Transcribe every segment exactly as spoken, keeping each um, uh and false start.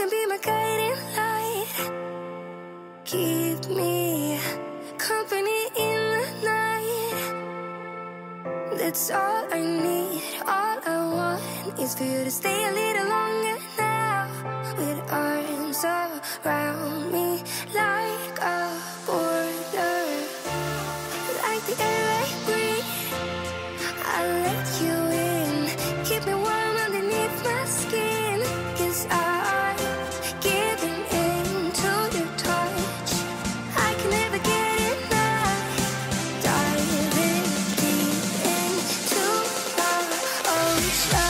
can be my guiding light. Keep me company in the night. That's all I need, all I want is for you to stay a little longer now. With arms around me like a border, like the air I breathe, I let you in. Keep me warm underneath my skin, 'cause I'm giving in to your touch. I can never get enough. Diving deep into our ocean.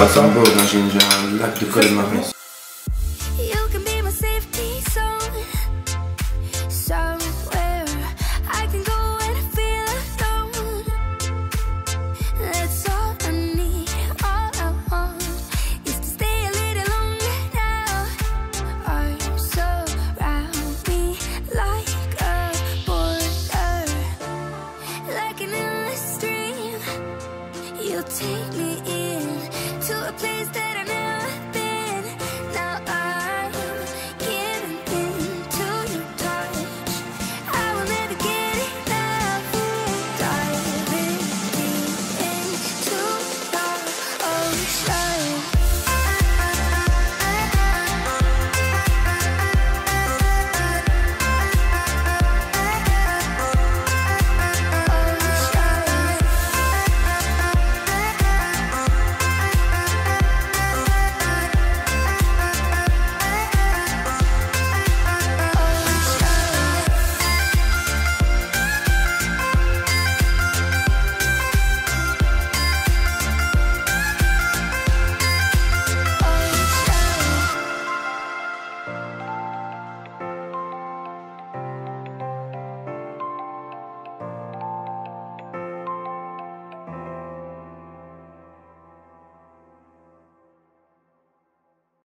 Wow, ça me beau, j'ai une lac de colle marin.